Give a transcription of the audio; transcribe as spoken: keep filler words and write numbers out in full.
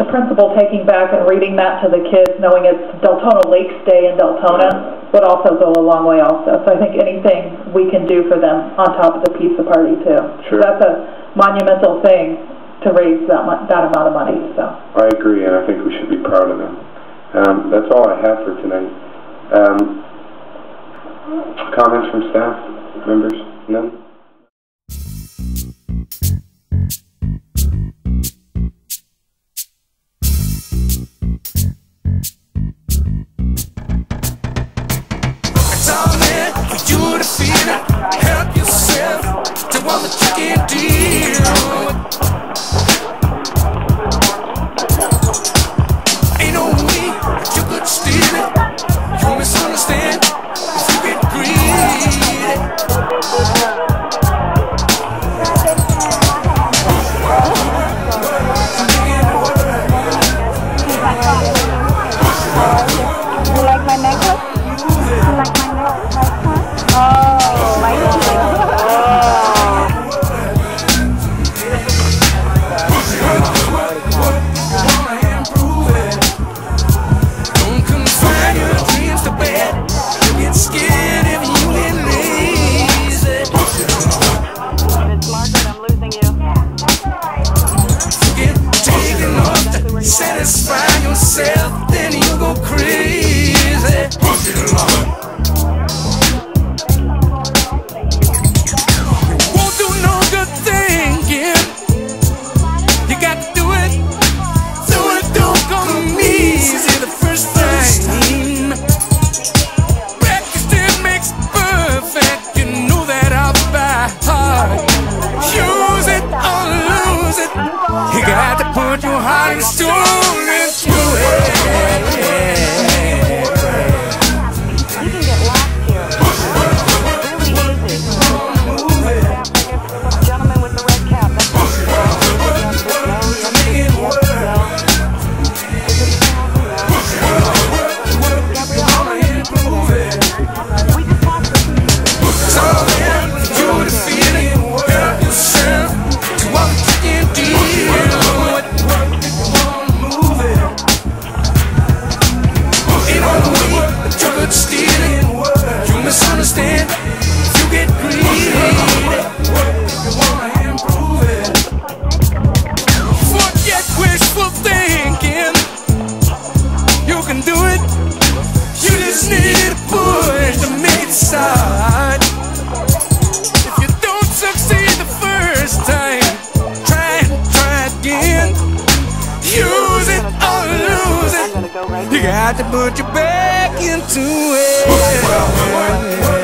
the principal taking back and reading that to the kids, knowing it's Deltona Lakes Day in Deltona, would also go a long way also. So I think anything we can do for them on top of the pizza party, too. Sure. That's a monumental thing to raise that, that amount of money. So I agree, and I think we should be proud of them. Um, that's all I have for tonight. Um, comments from staff members? None? You got to put your back into it.